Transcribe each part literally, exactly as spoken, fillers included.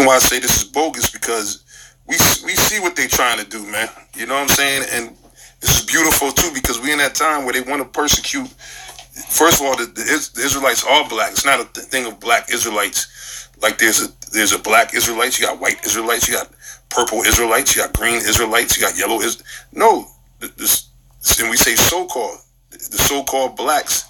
reason why I say this is bogus, because we we see what they're trying to do, man. You know what I'm saying? And this is beautiful, too, because we're in that time where they want to persecute. First of all, the, the Israelites are black. It's not a th- thing of black Israelites. Like, there's a, there's a black Israelites. You got white Israelites. You got purple Israelites. You got green Israelites. You got yellow Israelites. No. This, and we say so-called. The so-called blacks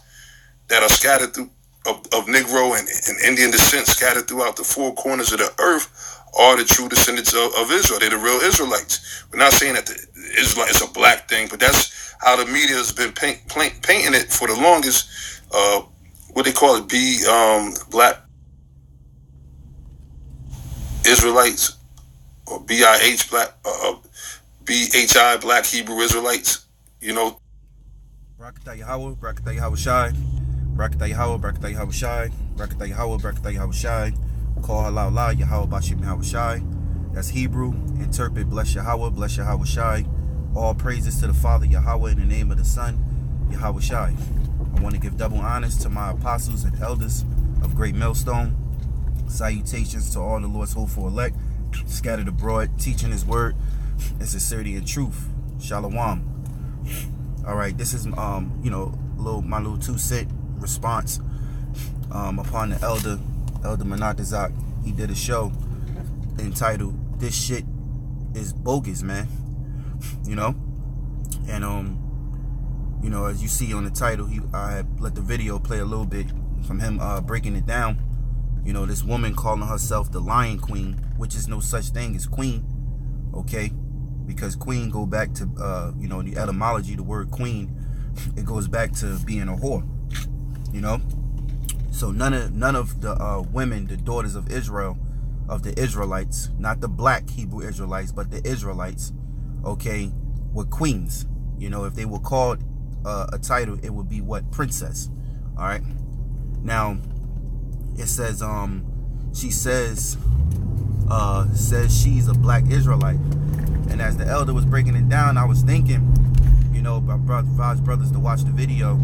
that are scattered through of, of Negro and, and Indian descent, scattered throughout the four corners of the earth, are the true descendants of, of Israel. They're the real Israelites. We're not saying that the Israelites is a black thing, but that's how the media has been paint, paint, painting it for the longest. Uh, what they call it, be um, black Israelites, or B I H black, uh, B H I black Hebrew Israelites. You know. Barakatah Yahawah, Barakatah Yahawashi, Barakatah Yahawah, Barakatah Yahawashi, Barakatah Yahawah, Barakatah Yahawashi. Call halal la Yahawashi Yahawashi. That's Hebrew. Interpret, bless Yahawah, bless Yahawashi. All praises to the Father Yahawah in the name of the Son Yahawashi. I want to give double honors to my apostles and elders of Great Millstone. Salutations to all the Lord's hopeful elect scattered abroad, teaching His word in sincerity and truth. Shalom. All right, this is um, you know, little my little two cent response um, upon the elder. Elder Manatazak, he did a show entitled "This Shit Is Bogus," man. You know, and um, you know, as you see on the title, he I let the video play a little bit from him uh, breaking it down. You know, this woman calling herself the Lion Queen, which is no such thing as queen, okay? Because queen go back to uh, you know, the etymology, the word queen, it goes back to being a whore, you know. So none of none of the uh, women, the daughters of Israel, of the Israelites, not the black Hebrew Israelites, but the Israelites, okay, were queens. You know, if they were called uh, a title, it would be what? Princess. All right. Now it says um she says uh says she's a black Israelite, and as the elder was breaking it down, I was thinking, you know, I advised brothers to watch the video,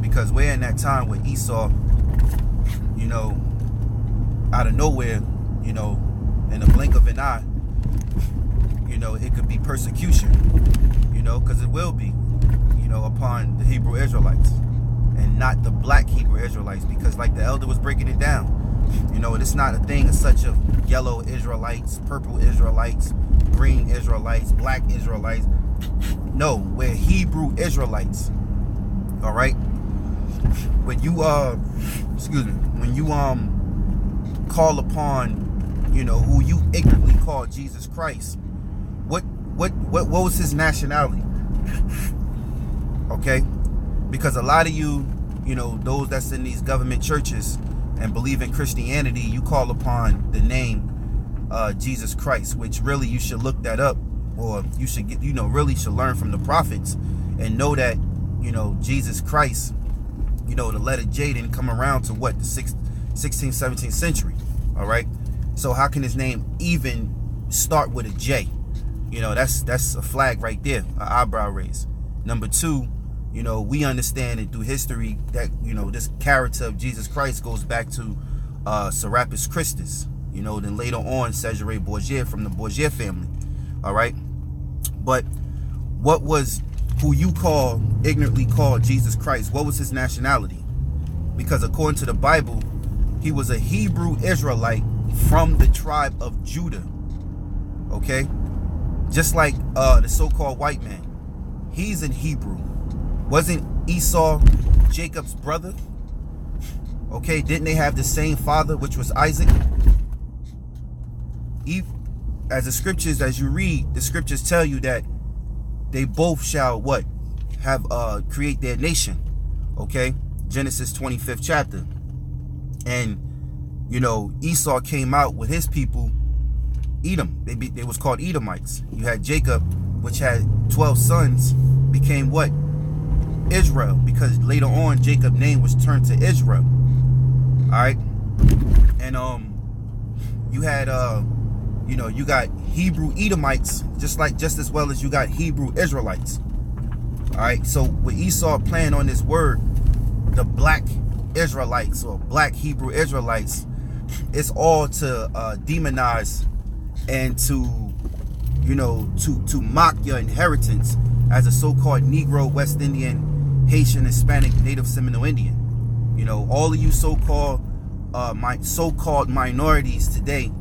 because we're in that time with Esau. You know, out of nowhere, you know, in the blink of an eye, you know, it could be persecution, you know, because it will be, you know, upon the Hebrew Israelites, and not the black Hebrew Israelites, because like the elder was breaking it down, you know, it's not a thing of such of yellow Israelites, purple Israelites, green Israelites, black Israelites. No, we're Hebrew Israelites. All right. When you uh, excuse me, when you um call upon, you know, who you ignorantly call Jesus Christ, what what what what was his nationality? Okay, because a lot of you, you know, those that's in these government churches and believe in Christianity, you call upon the name uh, Jesus Christ, which really you should look that up, or you should get, you know, really should learn from the prophets and know that, you know, Jesus Christ, you know, the letter J didn't come around to what, the sixteenth, seventeenth century. All right. So how can his name even start with a J? You know, that's that's a flag right there, an eyebrow raise. Number two, you know, we understand it through history that, you know, this character of Jesus Christ goes back to uh, Serapis Christus, you know, then later on Cesare Borgia from the Borgia family. All right. But what was who you call ignorantly called Jesus Christ? What was his nationality? Because according to the Bible, he was a Hebrew Israelite from the tribe of Judah. OK, just like uh, the so-called white man, he's in Hebrew. Wasn't Esau Jacob's brother? Okay, didn't they have the same father, which was Isaac? Eve, as the scriptures, as you read, the scriptures tell you that they both shall what? Have uh create their nation. Okay? Genesis twenty-fifth chapter. And you know, Esau came out with his people, Edom. They be, they was called Edomites. You had Jacob, which had twelve sons, became what? Israel, because later on Jacob's name was turned to Israel. All right, and um, you had uh, you know, you got Hebrew Edomites just like just as well as you got Hebrew Israelites. All right, so with Esau playing on this word, the black Israelites or black Hebrew Israelites, it's all to uh, demonize and to, you know, to, to mock your inheritance as a so-called Negro, West Indian, Haitian, Hispanic, Native Seminole Indian. You know, all of you so-called uh, my so-called minorities today,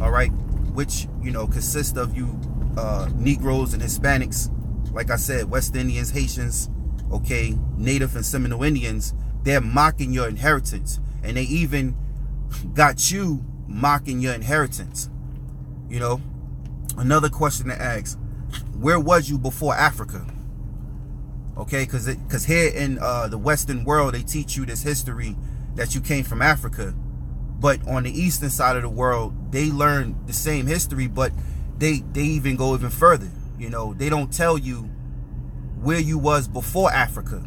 all right, which, you know, consist of you uh, Negroes and Hispanics, like I said, West Indians, Haitians, okay, Native and Seminole Indians. They're mocking your inheritance, and they even got you mocking your inheritance. You know, another question to ask, where was you before Africa? Okay, because because here in uh, the Western world, they teach you this history that you came from Africa. But on the Eastern side of the world, they learn the same history, but they, they even go even further. You know, they don't tell you where you was before Africa.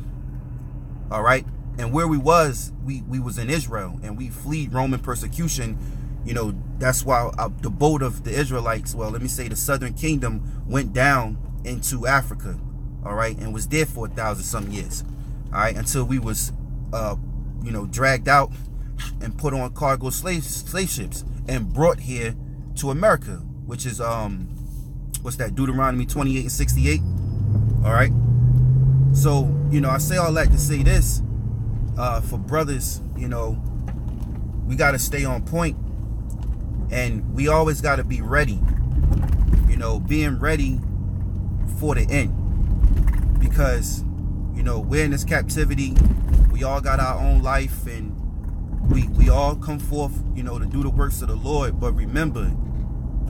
All right. And where we was, we, we was in Israel, and we fled Roman persecution. You know, that's why uh, the boat of the Israelites, well, let me say the southern kingdom, went down into Africa. All right. And was there for a thousand some years. All right. Until we was, uh, you know, dragged out and put on cargo slave, slave ships and brought here to America, which is, um, what's that? Deuteronomy twenty-eight and sixty-eight. All right. So, you know, I say all that to say this. Uh, for brothers, you know, we got to stay on point, and we always got to be ready, you know, being ready for the end, because, you know, we're in this captivity. We all got our own life, and we, we all come forth, you know, to do the works of the Lord. But remember,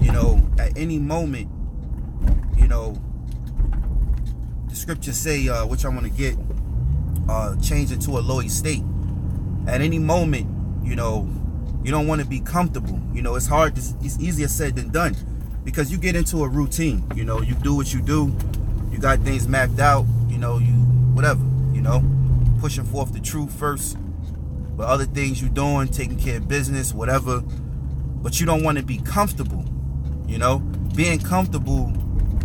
you know, at any moment, you know, the scriptures say, uh, which I'm going to get, Uh, change it to a low estate. At any moment, you know, you don't want to be comfortable. You know, it's hard to, it's easier said than done, because you get into a routine. You know, you do what you do, you got things mapped out, you know, you whatever, you know, pushing forth the truth first, but other things you doing, taking care of business, whatever. But you don't want to be comfortable. You know, being comfortable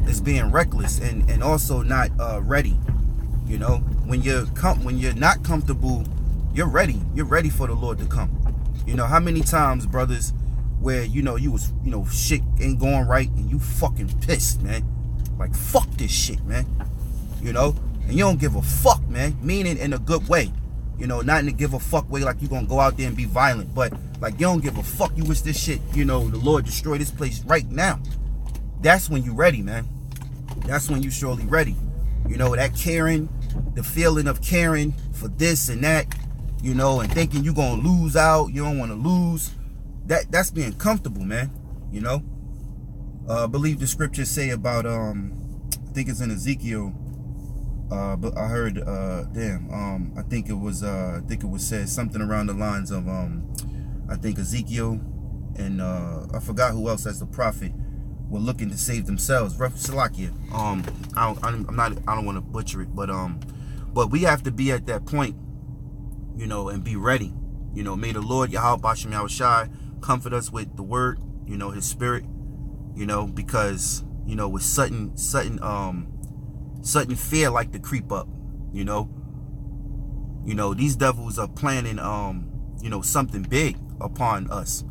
is being reckless, and, and also not uh, ready. You know, when you're com when you're not comfortable, you're ready. You're ready for the Lord to come. You know, how many times, brothers, where, you know, you was, you know, shit ain't going right, and you fucking pissed, man. Like, fuck this shit, man. You know, and you don't give a fuck, man. Meaning in a good way. You know, not in a give a fuck way like you're going to go out there and be violent. But, like, you don't give a fuck. You wish this shit, you know, the Lord destroy this place right now. That's when you ready, man. That's when you surely ready. You know, that caring, the feeling of caring for this and that, you know, and thinking you're going to lose out. You don't want to lose. That That's being comfortable, man. You know, uh, I believe the scriptures say about, um, I think it's in Ezekiel. Uh, but I heard, uh, damn, um, I think it was, uh, I think it was said something around the lines of, um, I think Ezekiel and uh, I forgot who else as the prophet were looking to save themselves. Salakia. Um, I don't, I'm not. I don't want to butcher it, but um, but we have to be at that point, you know, and be ready. You know, may the Lord Yahawashi Yahawashi comfort us with the word, you know, His Spirit, you know, because, you know, with sudden, sudden, um, sudden fear like to creep up, you know, you know, these devils are planning, um, you know, something big upon us.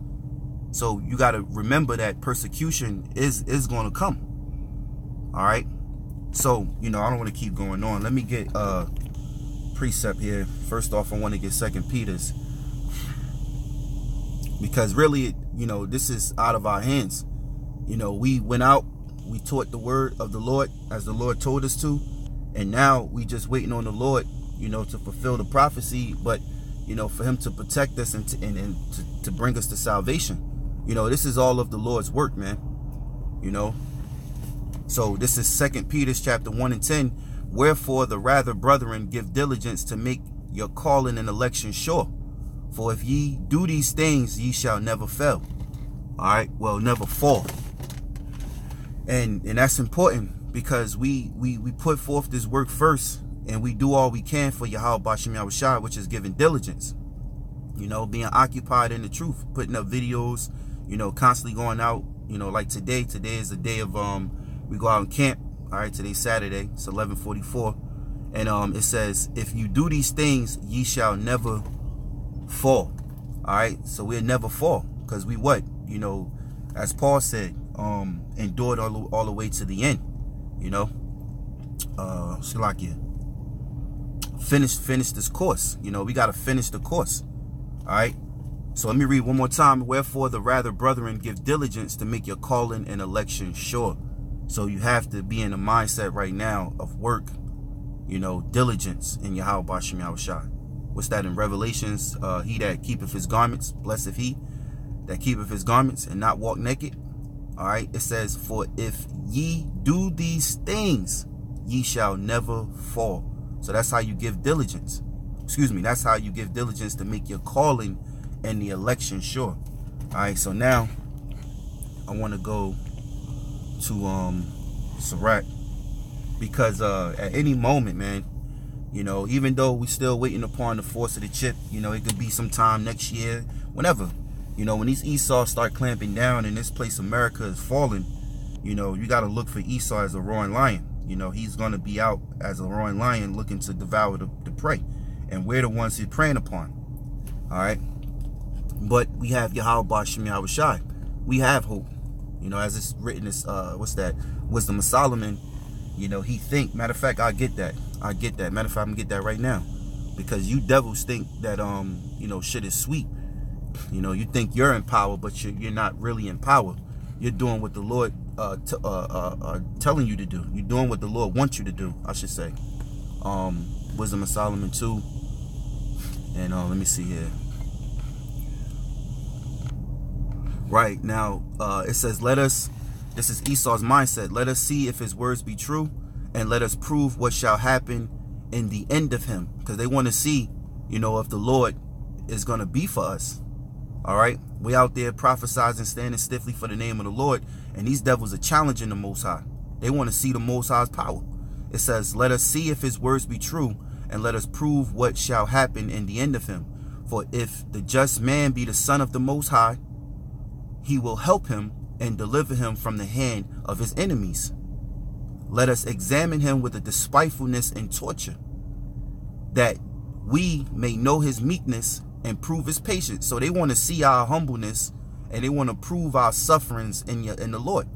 So you got to remember that persecution is, is going to come. All right. So, you know, I don't want to keep going on. Let me get uh, precept here. First off, I want to get Second Peter's. Because really, you know, this is out of our hands. You know, we went out, we taught the word of the Lord as the Lord told us to. And now we just waiting on the Lord, you know, to fulfill the prophecy. But, you know, for him to protect us and to, and, and to, to bring us to salvation. You know, this is all of the Lord's work, man. You know, so this is Second Peter's chapter one and ten. Wherefore, the rather, brethren, give diligence to make your calling and election sure. For if ye do these things, ye shall never fail. All right. Well, never fall. And and that's important, because we we, we put forth this work first, and we do all we can for Yahawah Bashim Yahawashi, which is giving diligence. You know, being occupied in the truth, putting up videos, you know, constantly going out, you know, like today. Today is the day of, um, we go out and camp. All right. Today's Saturday. It's eleven forty-four. And, um, it says, if you do these things, ye shall never fall. All right, so we'll never fall, because we what? You know, as Paul said, um, endured all, all the way to the end, you know. Uh, Shalakia. Finish, finish this course. You know, we got to finish the course. All right. So let me read one more time. Wherefore the rather, brethren, give diligence to make your calling and election sure. So you have to be in the mindset right now of work, you know, diligence in Yahawah BaHaSham Yahawashi. What's that in Revelations? Uh, he that keepeth his garments, blessed he that keepeth his garments and not walk naked. All right. It says, for if ye do these things, ye shall never fall. So that's how you give diligence. Excuse me. That's how you give diligence to make your calling and the election sure. All right. So now I want to go to um, Sirach, because uh, at any moment, man, you know, even though we're still waiting upon the force of the chip, you know, it could be sometime next year, whenever, you know, when these Esau start clamping down and this place America is falling, you know, you got to look for Esau as a roaring lion. You know, he's going to be out as a roaring lion looking to devour the, the prey. And we're the ones he's preying upon. All right. But we have Yahawah BaHaSham Yahawashi. We have hope. You know, as it's written, it's, uh, what's that? Wisdom of Solomon. You know, he think. Matter of fact, I get that. I get that. Matter of fact, I'm going to get that right now. Because you devils think that, um, you know, shit is sweet. You know, you think you're in power, but you're, you're not really in power. You're doing what the Lord uh, t uh, uh, uh, telling you to do. You're doing what the Lord wants you to do, I should say. Um, Wisdom of Solomon two. And uh, let me see here. Right now, uh, it says, let us, this is Esau's mindset. Let us see if his words be true, and let us prove what shall happen in the end of him. Because they want to see, you know, if the Lord is going to be for us. All right. We out there prophesizing, standing stiffly for the name of the Lord. And these devils are challenging the Most High. They want to see the Most High's power. It says, let us see if his words be true, and let us prove what shall happen in the end of him. For if the just man be the son of the Most High, he will help him and deliver him from the hand of his enemies. Let us examine him with a despitefulness and torture, that we may know his meekness and prove his patience. So they want to see our humbleness, and they want to prove our sufferings in, your, in the Lord.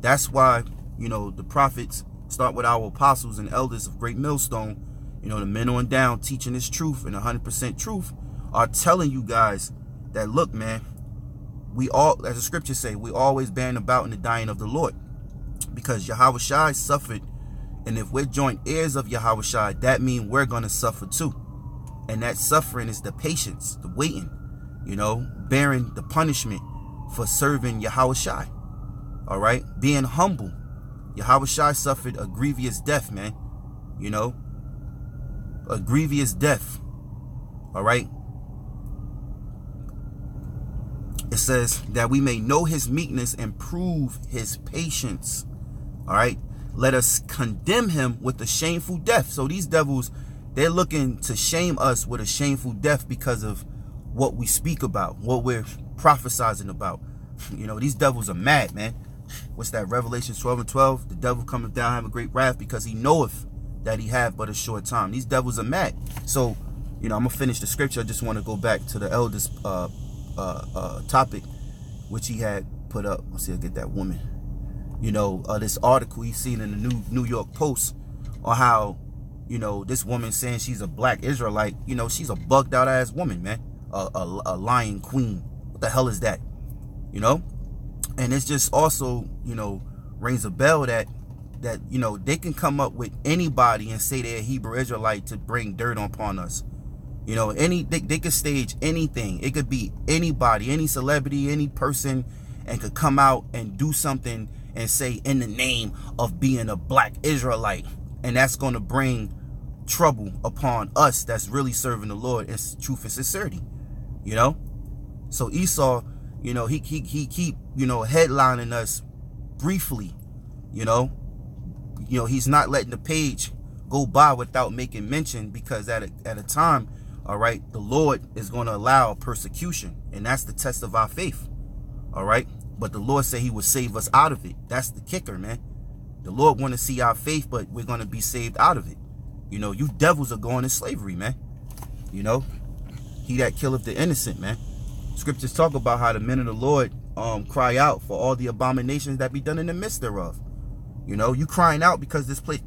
That's why, you know, the prophets start with our apostles and elders of Great Millstone. You know, the men on down teaching this truth and one hundred percent truth are telling you guys that, look, man, we all, as the scriptures say, we always bearing about in the dying of the Lord, because Yahawashi suffered. And if we're joint heirs of Yahawashi, that means we're going to suffer too. And that suffering is the patience, the waiting, you know, bearing the punishment for serving Yahawashi. All right. Being humble. Yahawashi suffered a grievous death, man. You know, a grievous death. All right. It says that we may know his meekness and prove his patience. All right. Let us condemn him with a shameful death. So these devils, they're looking to shame us with a shameful death because of what we speak about, what we're prophesizing about. You know, these devils are mad, man. What's that? Revelation twelve and twelve. The devil cometh down, have a great wrath, because he knoweth that he hath but a short time. These devils are mad. So, you know, I'm going to finish the scripture. I just want to go back to the eldest uh, uh, uh, topic, which he had put up. Let's see, I'll get that woman. You know, uh, this article he's seen in the New, New York Post on how, you know, this woman saying she's a black Israelite. You know, she's a bugged out ass woman, man. A, a, a lion queen. What the hell is that? You know? And it's just also, you know, rings a bell that, that you know, they can come up with anybody and say they're a Hebrew Israelite to bring dirt upon us. You know, any they, they could stage anything. It could be anybody, any celebrity, any person, and could come out and do something and say, in the name of being a black Israelite. And that's going to bring trouble upon us that's really serving the Lord in truth and sincerity, you know? So Esau, you know, he, he, he keep, you know, headlining us briefly, you know? You know, he's not letting the page go by without making mention, because at a, at a time, all right, the Lord is going to allow persecution. And that's the test of our faith, all right? But the Lord said he would save us out of it. That's the kicker, man. The Lord want to see our faith, but we're going to be saved out of it. You know, you devils are going to slavery, man. You know, he that killeth the innocent, man. Scriptures talk about how the men of the Lord um, cry out for all the abominations that be done in the midst thereof. You know, you crying out because this place,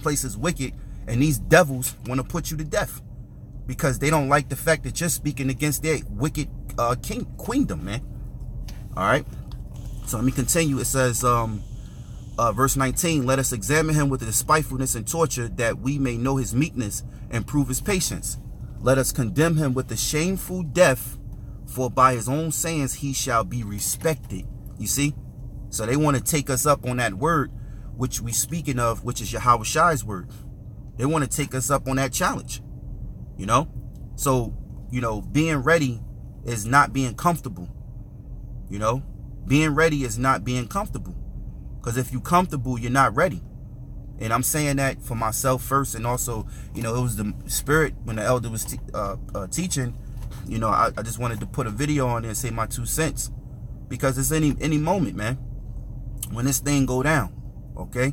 place is wicked, and these devils want to put you to death because they don't like the fact that you're speaking against their wicked uh, king queendom, man. All right. So let me continue. It says, um, uh, verse nineteen, let us examine him with despitefulness and torture, that we may know his meekness and prove his patience. Let us condemn him with the shameful death, for by his own sayings he shall be respected. You see? So they want to take us up on that word, which we speaking of, which is Yahawashi's word. They want to take us up on that challenge, you know? So, you know, being ready is not being comfortable, you know? Being ready is not being comfortable, because if you're comfortable, you're not ready. And I'm saying that for myself first, and also, you know, it was the spirit when the elder was te uh, uh, teaching. You know, I, I just wanted to put a video on there and say my two cents, because it's any any moment, man, when this thing go down. Okay,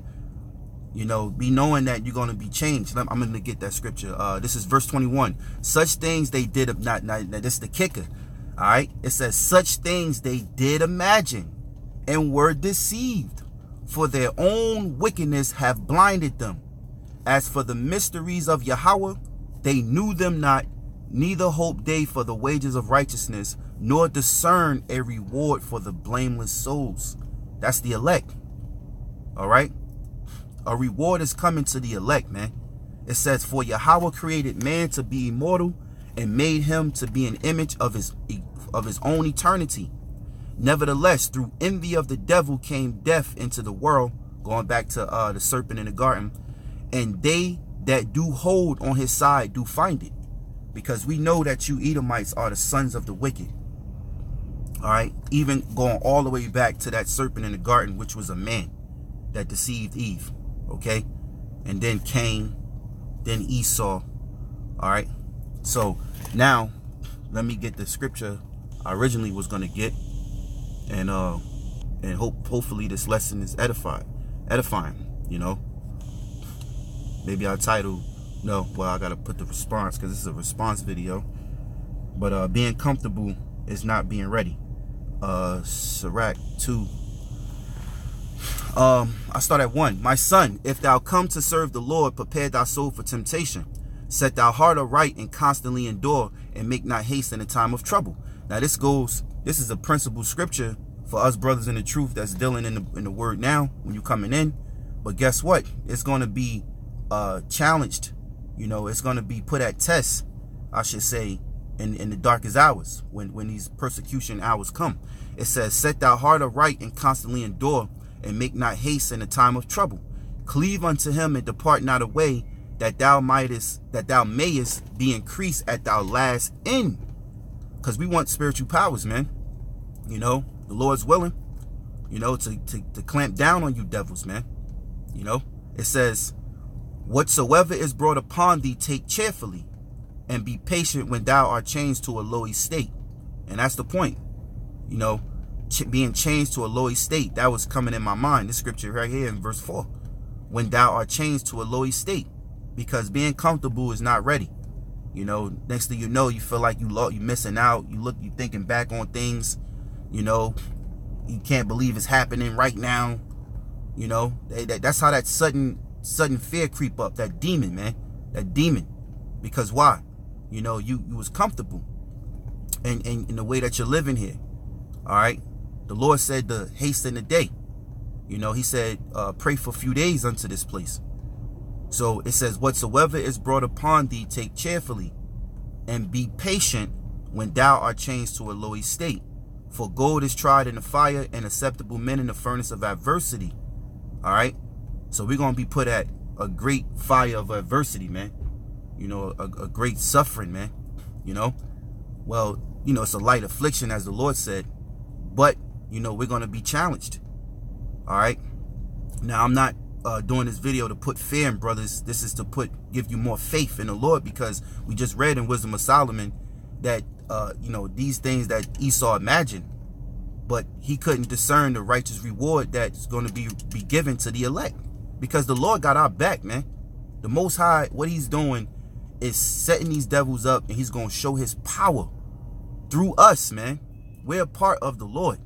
you know, be knowing that you're going to be changed. I'm, I'm going to get that scripture. Uh, this is verse twenty-one. Such things they did of not. Now, this is the kicker. All right, it says such things they did imagine and were deceived, for their own wickedness have blinded them. As for the mysteries of Yahweh, they knew them not, neither hope they for the wages of righteousness, nor discern a reward for the blameless souls. That's the elect. All right, a reward is coming to the elect, man. It says, for Yahweh created man to be immortal and made him to be an image of his of his own eternity. Nevertheless, through envy of the devil came death into the world, going back to uh, the serpent in the garden, and they that do hold on his side do find it, because we know that you Edomites are the sons of the wicked. All right, even going all the way back to that serpent in the garden, which was a man that deceived Eve, okay, and then Cain, then Esau. All right, so now let me get the scripture I originally was going to get, and uh and hope hopefully this lesson is edified edifying, you know. Maybe I'll title, no, well, I gotta put the response, because this is a response video. But uh being comfortable is not being ready. uh Sirach two. um I start at one. My son, if thou come to serve the Lord, prepare thy soul for temptation. Set thy heart aright and constantly endure, and make not haste in a time of trouble. Now this goes, this is a principal scripture for us brothers in the truth that's dealing in the, in the word now when you're coming in. But guess what? It's going to be uh, challenged. You know, it's going to be put at test, I should say, in, in the darkest hours, when, when these persecution hours come. It says, set thy heart aright and constantly endure, and make not haste in the time of trouble. Cleave unto him and depart not away, that thou mightest, that thou mayest be increased at thy last end. Because we want spiritual powers, man. You know, the Lord's willing, you know, to, to, to clamp down on you devils, man. You know, it says, whatsoever is brought upon thee, take cheerfully, and be patient when thou art changed to a low estate. And that's the point, you know, ch being changed to a low estate. That was coming in my mind, this scripture right here in verse four. When thou art changed to a low estate. Because being comfortable is not ready. You know, next thing you know, you feel like you lo you're missing out. You look, you're thinking back on things, you know, you can't believe it's happening right now. You know, they, that, that's how that sudden, sudden fear creep up, that demon, man, that demon. Because why? You know, you, you was comfortable in, in, in the way that you're living here. All right. The Lord said to hasten the day. You know, he said, uh, pray for a few days unto this place. So it says, whatsoever is brought upon thee, take cheerfully, and be patient when thou art changed to a low estate. For gold is tried in the fire, and acceptable men in the furnace of adversity. All right. So we're going to be put at a great fire of adversity, man. You know, a, a great suffering, man. You know, well, you know, it's a light affliction, as the Lord said. But, you know, we're going to be challenged. All right. Now, I'm not Uh, doing this video to put fear in brothers. This is to put give you more faith in the Lord, because we just read in Wisdom of Solomon that uh, you know, these things that Esau imagined, but he couldn't discern the righteous reward that's going to be be given to the elect, because the Lord got our back, man. The Most High, what he's doing is setting these devils up, and he's going to show his power through us, man. We're a part of the Lord.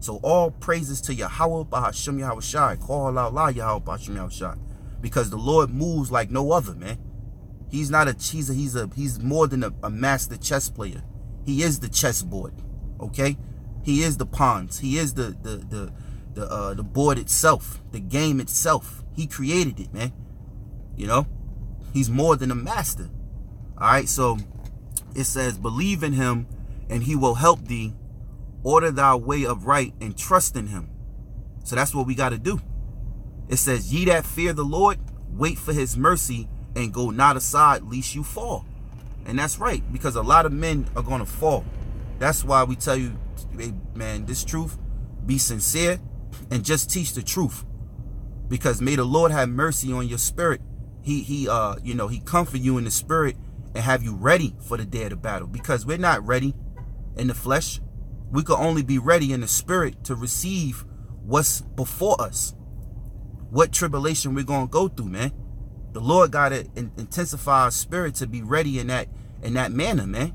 So all praises to Yahawah, BaHaSham, Yahawashi. Call out loud, Yahawah, BaHaSham, Yahawashi. Because the Lord moves like no other, man. He's not a he's a, he's a he's more than a, a master chess player. He is the chessboard. Okay? He is the pawns. He is the the the the uh the board itself, the game itself. He created it, man. You know? He's more than a master. Alright, so it says, believe in him, and he will help thee. Order thy way upright, and trust in him. So that's what we got to do. It says, ye that fear the Lord, wait for his mercy, and go not aside, lest you fall. And that's right, because a lot of men are going to fall. That's why we tell you, hey, man, this truth, be sincere, and just teach the truth. Because may the Lord have mercy on your spirit. He, he uh, you know, he comfort you in the spirit, and have you ready for the day of the battle. Because we're not ready in the flesh. We could only be ready in the spirit to receive what's before us. What tribulation we're going to go through, man. The Lord got to in intensify our spirit to be ready in that in that manner, man.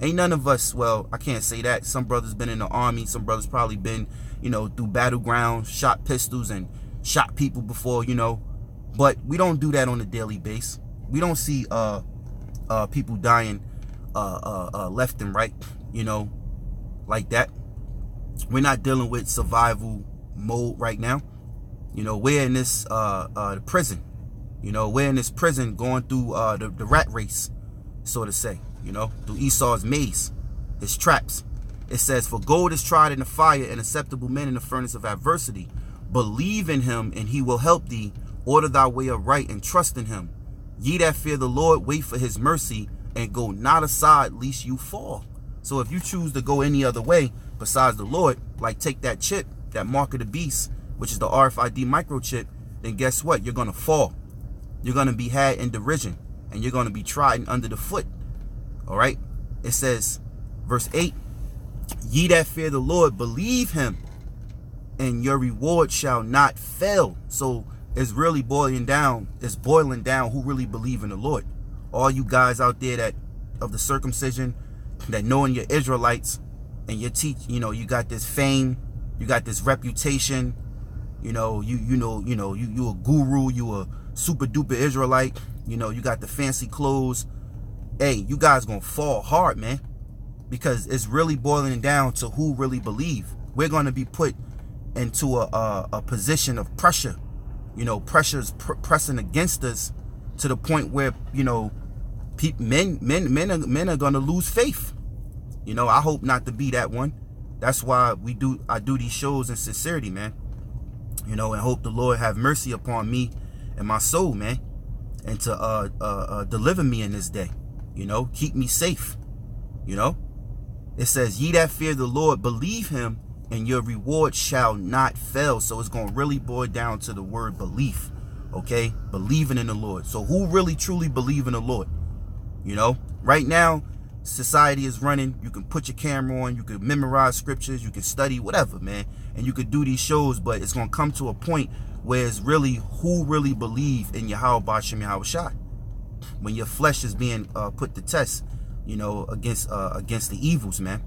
Ain't none of us, well, I can't say that. Some brothers been in the army. Some brothers probably been, you know, through battlegrounds, shot pistols and shot people before, you know. But we don't do that on a daily basis. We don't see... uh. Uh, people dying uh, uh, uh, left and right, you know, like that. We're not dealing with survival mode right now. You know, we're in this uh, uh, the prison. You know, we're in this prison going through uh, the, the rat race, so to say, you know, through Esau's maze, his traps. It says, for gold is tried in the fire and acceptable men in the furnace of adversity. Believe in him and he will help thee. Order thy way aright and trust in him. Ye that fear the Lord, wait for his mercy, and go not aside, lest you fall. So if you choose to go any other way besides the Lord, like take that chip, that mark of the beast, which is the R F I D microchip, then guess what? You're going to fall. You're going to be had in derision, and you're going to be trodden under the foot. All right? It says, verse eight, ye that fear the Lord, believe him, and your reward shall not fail. So it's really boiling down. It's boiling down who really believe in the Lord. All you guys out there that of the circumcision, that knowing you're Israelites and you teach, you know, you got this fame, you got this reputation, you know, you you know, you know, you you a guru, you a super duper Israelite, you know, you got the fancy clothes. Hey, you guys gonna fall hard, man, because it's really boiling down to who really believe. We're gonna be put into a a, a position of pressure. You know, pressures pr pressing against us to the point where, you know, pe men, men, men, are, men are gonna lose faith. You know, I hope not to be that one. That's why we do. I do these shows in sincerity, man. You know, and hope the Lord have mercy upon me and my soul, man, and to uh, uh, uh, deliver me in this day. You know, keep me safe. You know, it says, "Ye that fear the Lord, believe him." And your reward shall not fail. So it's going to really boil down to the word belief. Okay? Believing in the Lord. So who really truly believe in the Lord? You know? Right now, society is running. You can put your camera on. You can memorize scriptures. You can study. Whatever, man. And you could do these shows. But it's going to come to a point where it's really who really believe in Yahawah, BaHaSham, Yahawashi. When your flesh is being uh, put to test, you know, against, uh, against the evils, man.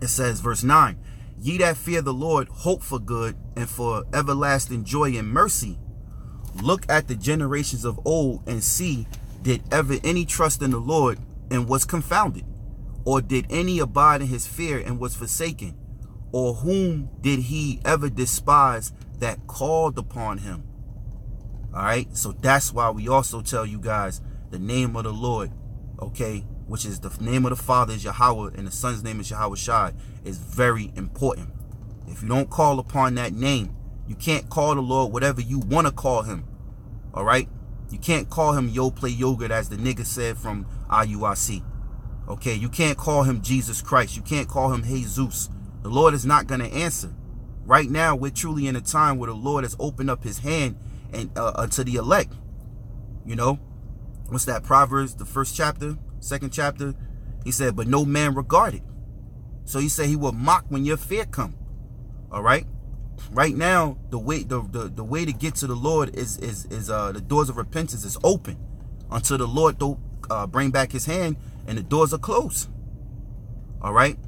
It says, verse nine. Ye that fear the Lord, hope for good and for everlasting joy and mercy. Look at the generations of old and see, did ever any trust in the Lord and was confounded? Or did any abide in his fear and was forsaken? Or whom did he ever despise that called upon him? All right, so that's why we also tell you guys the name of the Lord, okay? Which is the name of the Father is Yahawah and the Son's name is Yahawashi, is very important. If you don't call upon that name, you can't call the Lord whatever you want to call him. All right? You can't call him Yo Play Yogurt, as the nigga said from I U I C. Okay? You can't call him Jesus Christ. You can't call him Jesus. The Lord is not going to answer. Right now, we're truly in a time where the Lord has opened up his hand and uh, uh, to the elect. You know? What's that? Proverbs, the first chapter? Second chapter, he said, but no man regarded. So he said he will mock when your fear come. All right. Right now, the way the, the, the way to get to the Lord is is is uh the doors of repentance is open until the Lord don't uh, bring back his hand, and the doors are closed. All right.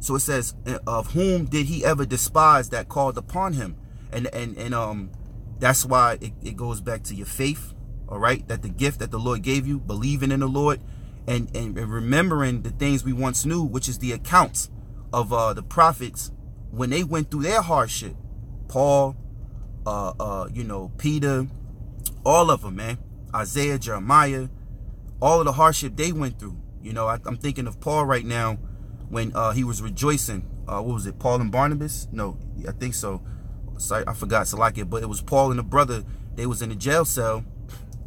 So it says, of whom did he ever despise that called upon him? And and and um, that's why it, it goes back to your faith. All right. That the gift that the Lord gave you, believing in the Lord and, and remembering the things we once knew, which is the accounts of uh, the prophets when they went through their hardship. Paul, uh, uh, you know, Peter, all of them, man. Isaiah, Jeremiah, all of the hardship they went through. You know, I, I'm thinking of Paul right now when uh, he was rejoicing. Uh, what was it? Paul and Barnabas? No, I think so. Sorry, I forgot to like it, but it was Paul and the brother. They was in a jail cell,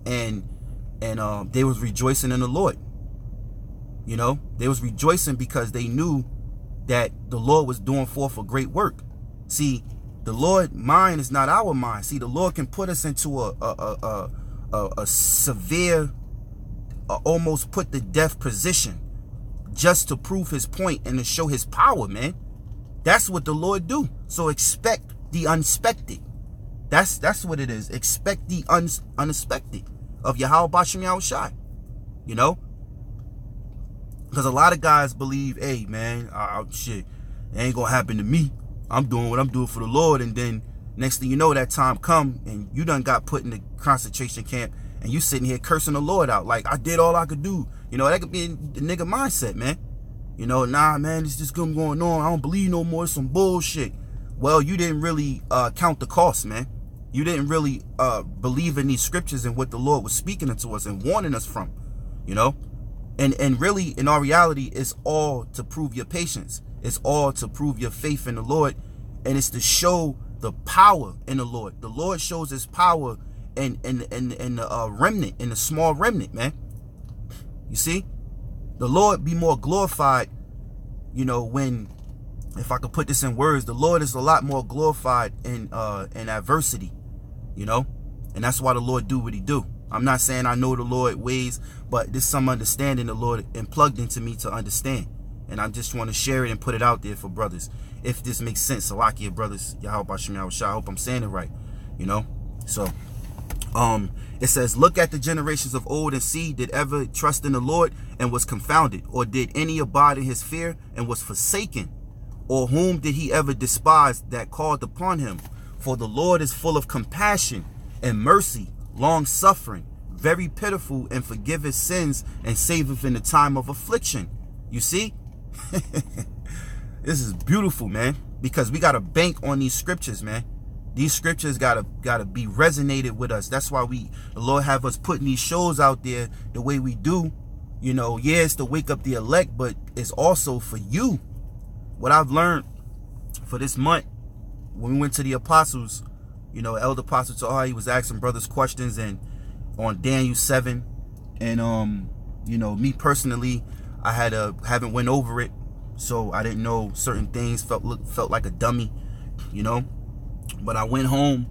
and and uh, they was rejoicing in the Lord. You know, they was rejoicing because they knew that the Lord was doing forth a great work. See, the Lord's mind is not our mind. See, the Lord can put us into a a a a, a severe, a almost put to death position, just to prove his point and to show his power, man. That's what the Lord do. So expect the unexpected. That's that's what it is. Expect the un, unexpected of Yahawah BaHaSham Yahawashi. You know, because a lot of guys believe, hey man, oh, shit, it ain't gonna happen to me. I'm doing what I'm doing for the Lord, and then next thing you know, that time come and you done got put in the concentration camp, and you sitting here cursing the Lord out like, I did all I could do. You know, that could be the nigga mindset, man. You know, nah, man, it's just going on. I don't believe no more. It's some bullshit. Well, you didn't really uh, count the cost, man. You didn't really uh, believe in these scriptures and what the Lord was speaking to us and warning us from, you know. And, and really, in our reality, it's all to prove your patience. It's all to prove your faith in the Lord. And it's to show the power in the Lord. The Lord shows his power And and and and the uh, remnant, in the small remnant, man. You see, the Lord be more glorified. You know, when, if I could put this in words, the Lord is a lot more glorified in uh in adversity. You know, and that's why the Lord do what he do. I'm not saying I know the Lord ways, but there's some understanding the Lord and plugged into me to understand, and I just want to share it and put it out there for brothers. If this makes sense, Salakia brothers, Yahawah BaHaSham Yahawashi. I hope I'm saying it right. You know, so. Um, it says, look at the generations of old and see, did ever trust in the Lord and was confounded, or did any abide in his fear and was forsaken? Or whom did he ever despise that called upon him? For the Lord is full of compassion and mercy, long suffering, very pitiful, and forgiveth sins and saveth in the time of affliction. You see, this is beautiful, man, because we got to bank on these scriptures, man. These scriptures gotta gotta be resonated with us. That's why we, the Lord have us putting these shows out there the way we do. You know, yeah, it's to wake up the elect, but it's also for you. What I've learned for this month, when we went to the apostles, you know, Elder Apostle Tahar, he was asking brothers questions and on Daniel seven, and um, you know, me personally, I had a haven't went over it, so I didn't know certain things. Felt look, felt like a dummy, you know. But I went home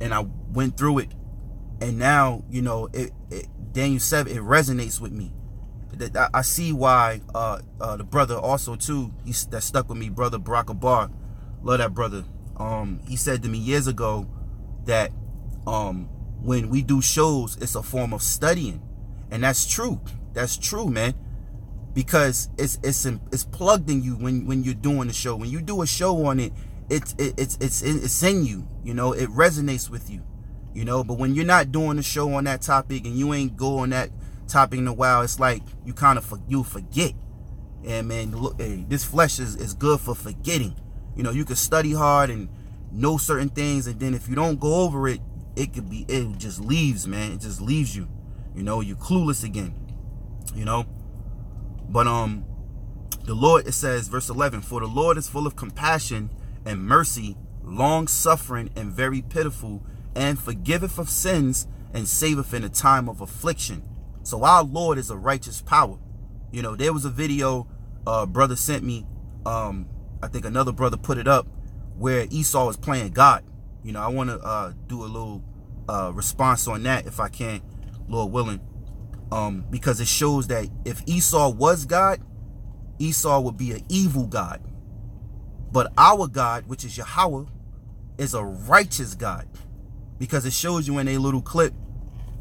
and I went through it. And now, you know, it, it, Daniel seven, it resonates with me. I, I see why uh, uh, the brother also, too, he, that stuck with me, brother Barack Abar. Love that brother. Um, he said to me years ago that um, when we do shows, it's a form of studying. And that's true. That's true, man. Because it's it's it's plugged in you when, when you're doing the show. When you do a show on it, It's it, it's it's it's in you, you know. It resonates with you, you know. But when you're not doing a show on that topic and you ain't go on that topic in a while, it's like you kind of you forget. And man, look, hey, this flesh is is good for forgetting. You know, you can study hard and know certain things, and then if you don't go over it, it could be it just leaves, man. It just leaves you, you know. You're clueless again, you know. But um, the Lord, it says, verse eleven, for the Lord is full of compassion and mercy, long-suffering, and very pitiful, and forgiveth of sins, and saveth in a time of affliction. So our Lord is a righteous power. You know, there was a video uh, brother sent me, um, I think another brother put it up, where Esau was playing God. You know, I want to uh, do a little uh, response on that, if I can, Lord willing, um, because it shows that if Esau was God, Esau would be an evil God. But our God, which is Yahawah, is a righteous God, because it shows you in a little clip,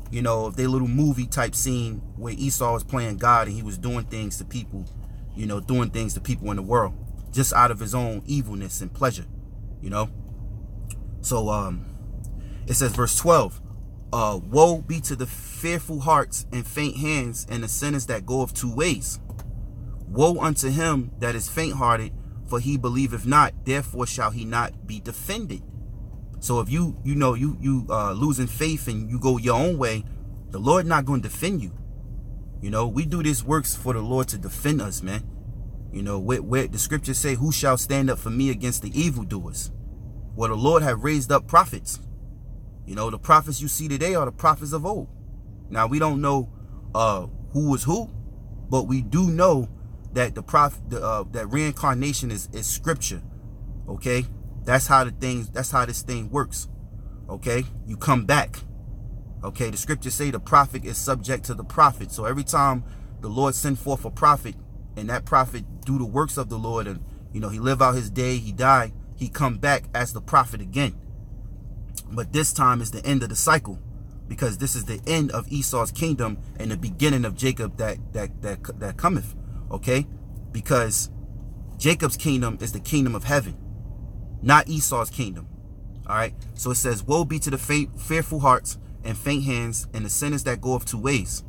you know, of their little movie type scene where Esau was playing God and he was doing things to people you know, doing things to people in the world just out of his own evilness and pleasure, you know. So um, it says verse twelve, uh, woe be to the fearful hearts and faint hands and the sinners that go of two ways. Woe unto him that is faint-hearted, for he believeth not, therefore shall he not be defended. So if you, you know, you you uh, losing faith and you go your own way, the Lord not going to defend you. You know, we do these works for the Lord to defend us, man. You know, where, where the scriptures say, who shall stand up for me against the evildoers? Well, the Lord have raised up prophets. You know, the prophets you see today are the prophets of old. Now, we don't know uh, who was who, but we do know that the prophet, the, uh, that reincarnation is, is scripture. Okay, that's how the things, that's how this thing works. Okay, you come back. Okay, the scriptures say the prophet is subject to the prophet. So every time the Lord send forth a prophet, and that prophet do the works of the Lord, and you know, he live out his day, he die, he come back as the prophet again. But this time is the end of the cycle, because this is the end of Esau's kingdom and the beginning of Jacob that that that that cometh. Okay, because Jacob's kingdom is the kingdom of heaven, not Esau's kingdom. All right, so it says, woe be to the faint, fearful hearts and faint hands and the sinners that go of two ways.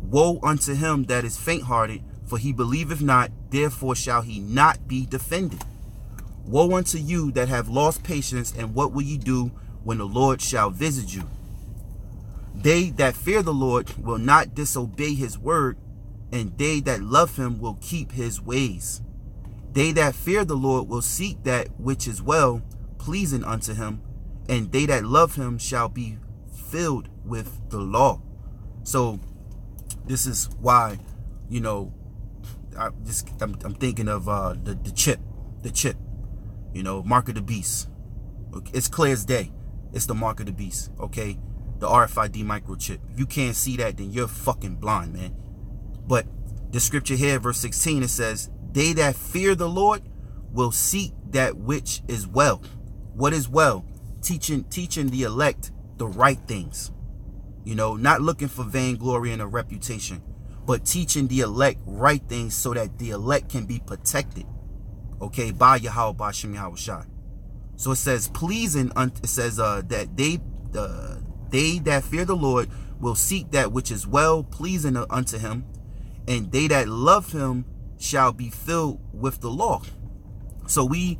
Woe unto him that is faint-hearted, for he believeth not, therefore shall he not be defended. Woe unto you that have lost patience, and what will ye do when the Lord shall visit you? They that fear the Lord will not disobey his word, and they that love him will keep his ways. They that fear the Lord will seek that which is well pleasing unto him, and they that love him shall be filled with the law. So this is why, you know, I just I'm, I'm thinking of uh, the the chip, the chip, you know, mark of the beast. It's clear as day. It's the mark of the beast. Okay, the R F I D microchip. If you can't see that, then you're fucking blind, man. But the scripture here, verse sixteen, it says, they that fear the Lord will seek that which is well. What is well? Teaching, teaching the elect the right things. You know, not looking for vainglory and a reputation, but teaching the elect right things so that the elect can be protected. Okay, by Yahawah, BaHaSham, Yahawashi. So it says, pleasing unto, it says uh, that they, uh, they that fear the Lord will seek that which is well pleasing unto him, and they that love him shall be filled with the law. So we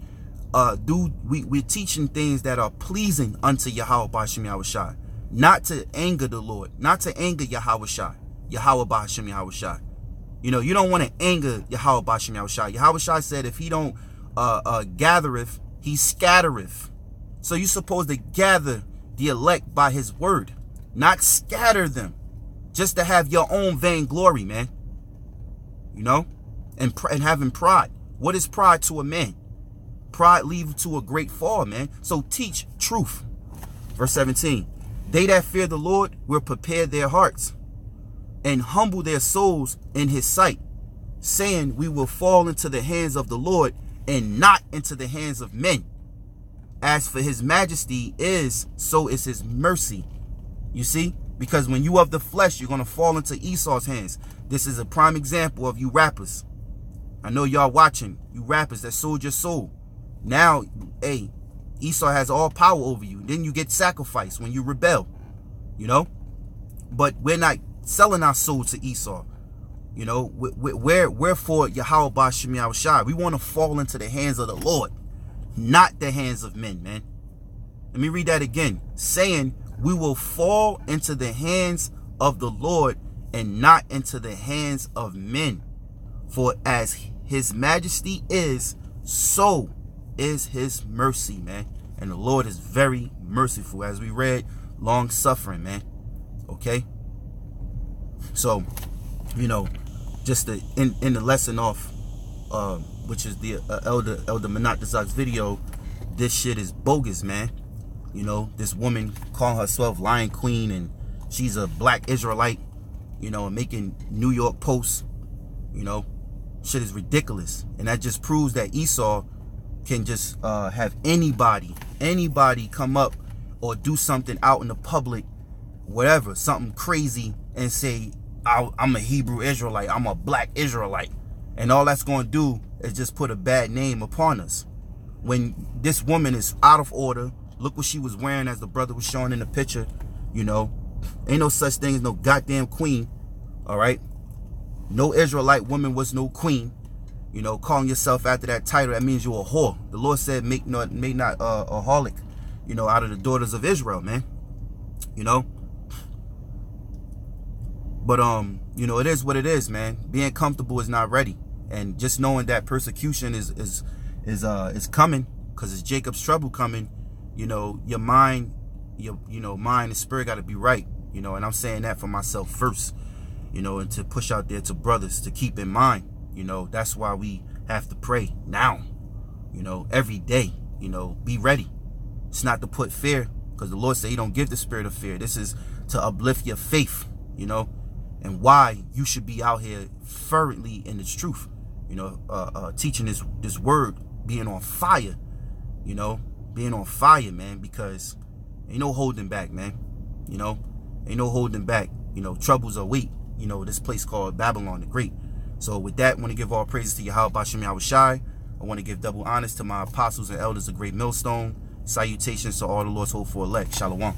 uh, do we, we're teaching things that are pleasing unto Yahawah BaHaSham Yahawashi, not to anger the Lord, not to anger Yahawashi, Yahawah BaHaSham Yahawashi. You know, you don't want to anger Yahawah BaHaSham Yahawashi. Yahawashi said, if he don't uh, uh, gathereth, he scattereth. So you're supposed to gather the elect by his word, not scatter them just to have your own vainglory, man. You know, and, and having pride. What is pride to a man? Pride leads to a great fall, man. So teach truth. Verse seventeen. They that fear the Lord will prepare their hearts and humble their souls in his sight, saying, we will fall into the hands of the Lord and not into the hands of men. As for his majesty is, so is his mercy. You see? Because when you of the flesh, you're going to fall into Esau's hands. This is a prime example of you rappers. I know y'all watching, you rappers that sold your soul. Now, hey, Esau has all power over you. Then you get sacrificed when you rebel, you know. But we're not selling our soul to Esau, you know. We're, we're for Yahawah BaHaSham Yahawashi. We want to fall into the hands of the Lord, not the hands of men, man. Let me read that again. Saying, we will fall into the hands of the Lord and not into the hands of men. For as his majesty is, so is his mercy, man. And the Lord is very merciful, as we read, long suffering, man. Okay? So, you know, just to end, end the lesson off, uh, which is the uh, Elder Elder Monatazak's video, this shit is bogus, man. You know, this woman calling herself Lion Queen, and she's a black Israelite, you know, and making New York Post, you know, shit is ridiculous. And that just proves that Esau can just uh, have anybody, anybody come up or do something out in the public, whatever, something crazy, and say, I'm a Hebrew Israelite, I'm a black Israelite. And all that's going to do is just put a bad name upon us. When this woman is out of order, look what she was wearing, as the brother was showing in the picture, you know. Ain't no such thing as no goddamn queen, all right? No Israelite woman was no queen. You know, calling yourself after that title, that means you're a whore. The Lord said, make not, make not uh, a harlot, you know, out of the daughters of Israel, man. You know? But, um, you know, it is what it is, man. Being comfortable is not ready. And just knowing that persecution is is is uh is coming, because it's Jacob's trouble coming, you know, your mind, your you know, mind and spirit gotta be right, you know, and I'm saying that for myself first, you know, and to push out there to brothers to keep in mind, you know, that's why we have to pray now, you know, every day, you know, be ready. It's not to put fear, because the Lord said he don't give the spirit of fear. This is to uplift your faith, you know, and why you should be out here fervently in its truth. You know, uh, uh, teaching this, this word, being on fire, you know, being on fire, man, because ain't no holding back, man, you know, ain't no holding back, you know, troubles are weak, you know, this place called Babylon the Great. So with that, I want to give all praises to Yahawah, BaHaSham, Yahawashi. I want to give double honors to my apostles and elders of Great Millstone. Salutations to all the Lord's hopeful elect. Shalom.